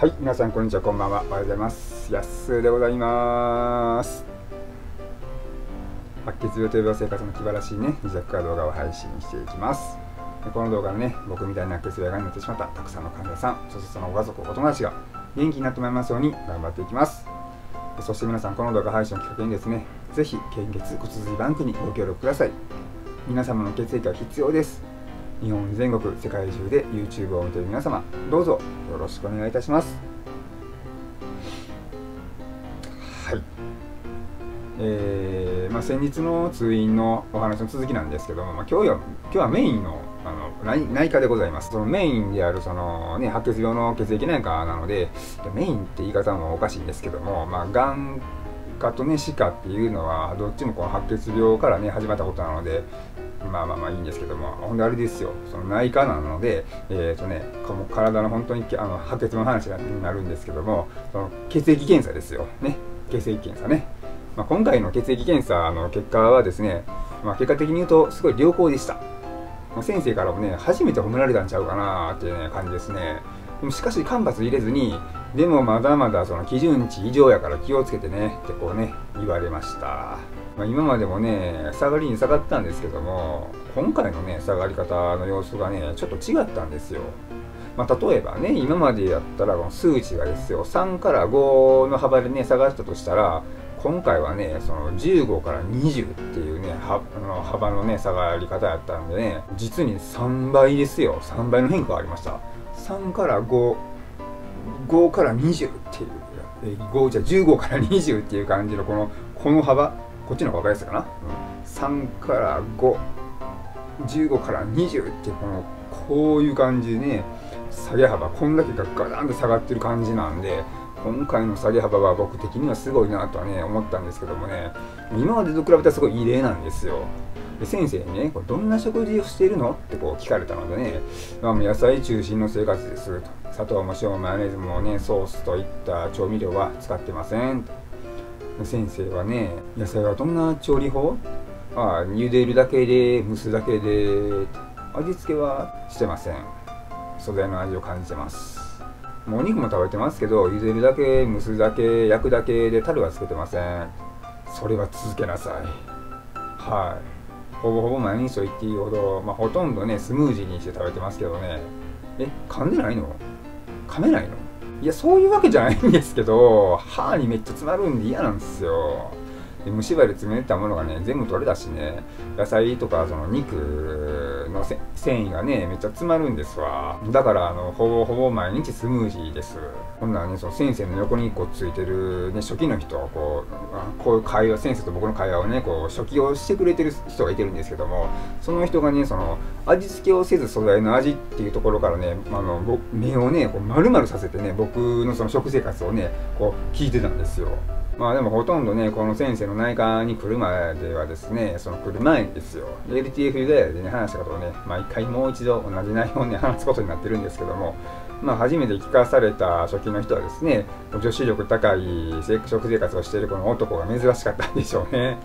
はい、皆さんこんにちは、こんばんは、おはようございます。やっすーでございます。白血病という生活の気晴らしいね、自宅から動画を配信していきます。でこの動画でね、僕みたいな白血病になってしまったたくさんの患者さん、そしてそのご家族、お友達が元気になってもらいますように頑張っていきます。そして皆さん、この動画配信をきっかけにですね、ぜひ献血骨髄バンクにご協力ください。皆様の血液は必要です。日本全国、世界中で YouTube を見ている皆様、どうぞよろしくお願いいたします。はい、先日の通院のお話の続きなんですけども、今日はメインの内科でございます。そのメインであるその、ね、白血病の血液内科なので、メインって言い方もおかしいんですけども、がん科と、ね、歯科っていうのはどっちもこの白血病から、ね、始まったことなので、まあいいんですけども、ほんであれですよ、その内科なので、もう体の本当に白血病の話になるんですけども、その血液検査ですよ、ね、血液検査ね、今回の血液検査の結果はですね、結果的に言うと、すごい良好でした。先生からもね、初めて褒められたんちゃうかなーっていう、ね、感じですね。でもしかし、間髪入れずに、でもまだまだその基準値以上やから気をつけてねってこうね、言われました。今までもね、下がりに下がったんですけども、今回のね、下がり方の様子がね、ちょっと違ったんですよ。例えばね、今までやったらこの数値がですよ、3から5の幅でね、下がったとしたら、今回はね、その15から20っていうね、幅のね、下がり方やったんでね、実に3倍ですよ。3倍の変化がありました。3から5、5から20っていう、5じゃ15から20っていう感じのこの幅、こっちの方が分かりやすいかな。3から5、15から20ってこういう感じでね、下げ幅、こんだけがガランと下がってる感じなんで、今回の下げ幅は僕的にはすごいなとはね、思ったんですけどもね、今までと比べたらすごい異例なんですよ。で先生にね、これどんな食事をしているのってこう聞かれたのでね、野菜中心の生活ですと、砂糖も塩もマヨネーズもね、ソースといった調味料は使ってませんと。先生はね、野菜はどんな調理法？茹でるだけで、蒸すだけで、味付けはしてません。素材の味を感じてます。お肉も食べてますけど、茹でるだけ、蒸すだけ、焼くだけで、タレはつけてません。それは続けなさい。はい。ほぼほぼ毎日と言っていいほど、ほとんどね、スムージーにして食べてますけどね。噛んでないの？噛めないの？いや、そういうわけじゃないんですけど、歯にめっちゃ詰まるんで嫌なんですよ。で虫歯で詰めたものがね、全部取れたしね、野菜とかその肉の繊維がね、めっちゃ詰まるんですわ。だからほぼほぼ毎日スムージーです。こんなね、その先生の横についてる、ね、初期の人はこういう会話、先生と僕の会話をね、初期をしてくれてる人がいてるんですけども、その人がね、その味付けをせず素材の味っていうところからね、目をね丸々させてね、僕のその食生活をね聞いてたんですよ。でもほとんどね、この先生の内科に来るまではですね、その来る前にですよ、LTF ユダヤでね、話したことをね、毎回もう一度同じ内容をね、話すことになってるんですけども、初めて聞かされた初期の人はですね、女子力高い食生活をしているこの男が珍しかったんでしょうね。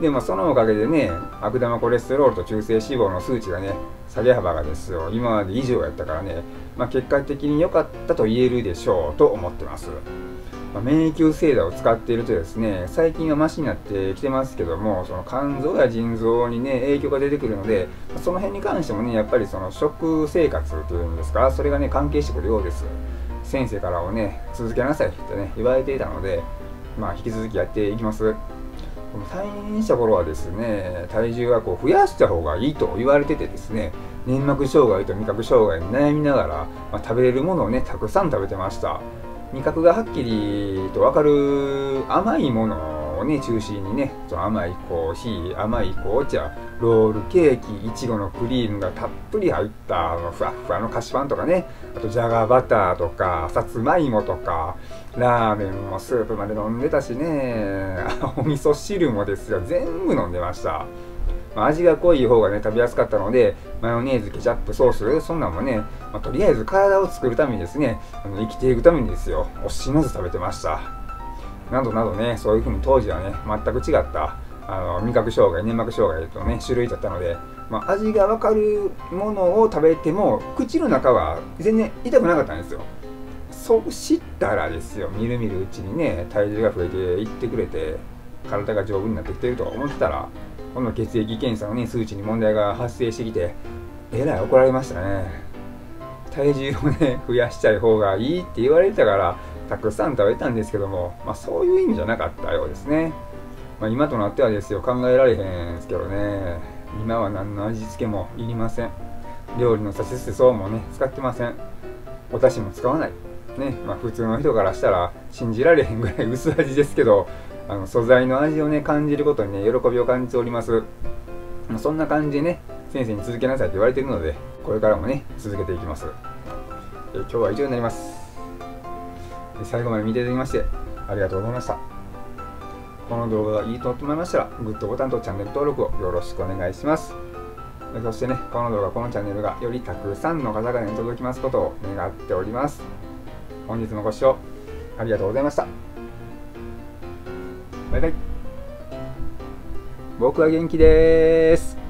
で、そのおかげでね、悪玉コレステロールと中性脂肪の数値がね、下げ幅がですよ、今まで以上やったからね、結果的に良かったと言えるでしょうと思ってます。免疫製剤を使っているとですね、最近はマシになってきてますけども、その肝臓や腎臓にね、影響が出てくるので、その辺に関してもね、やっぱりその食生活というんですか、それがね、関係してくるようです。先生からもね、続けなさいってね、言われていたので、引き続きやっていきます。退院した頃はですね、体重は増やした方がいいと言われててですね、粘膜障害と味覚障害に悩みながら、食べれるものをね、たくさん食べてました。味覚がはっきりと分かる甘いものをね中心にね、甘いコーヒー、甘い紅茶、ロールケーキ、いちごのクリームがたっぷり入ったふわふわの菓子パンとかね、あとじゃがバターとかさつまいもとか、ラーメンもスープまで飲んでたしね、お味噌汁もですよ、全部飲んでました。味が濃い方がね、食べやすかったので、マヨネーズ、ケチャップ、ソース、そんなんもね、とりあえず体を作るためにですね、生きていくためにですよ、惜しまず食べてました。などなどね、そういうふうに当時はね、全く違った、味覚障害、粘膜障害とね、種類だったので、味がわかるものを食べても、口の中は全然痛くなかったんですよ。そう知ったらですよ、みるみるうちにね、体重が増えていってくれて、体が丈夫になってきてると思ってたら、この血液検査の、ね、数値に問題が発生してきて、えらい怒られましたね。体重をね、増やしちゃう方がいいって言われてたから、たくさん食べたんですけども、まあ、そういう意味じゃなかったようですね。まあ、今となってはですよ、考えられへんですけどね、今は何の味付けもいりません。料理の差し捨てそうもね、使ってません。お出汁も使わない。ね、まあ、普通の人からしたら信じられへんぐらい薄味ですけど、素材の味をね、感じることにね、喜びを感じております。そんな感じでね、先生に続けなさいと言われているので、これからもね、続けていきます。今日は以上になります。最後まで見ていただきまして、ありがとうございました。この動画がいいと思いましたら、グッドボタンとチャンネル登録をよろしくお願いします。そしてね、この動画、このチャンネルがよりたくさんの方々に届きますことを願っております。本日もご視聴ありがとうございました。バイバイ。僕は元気です。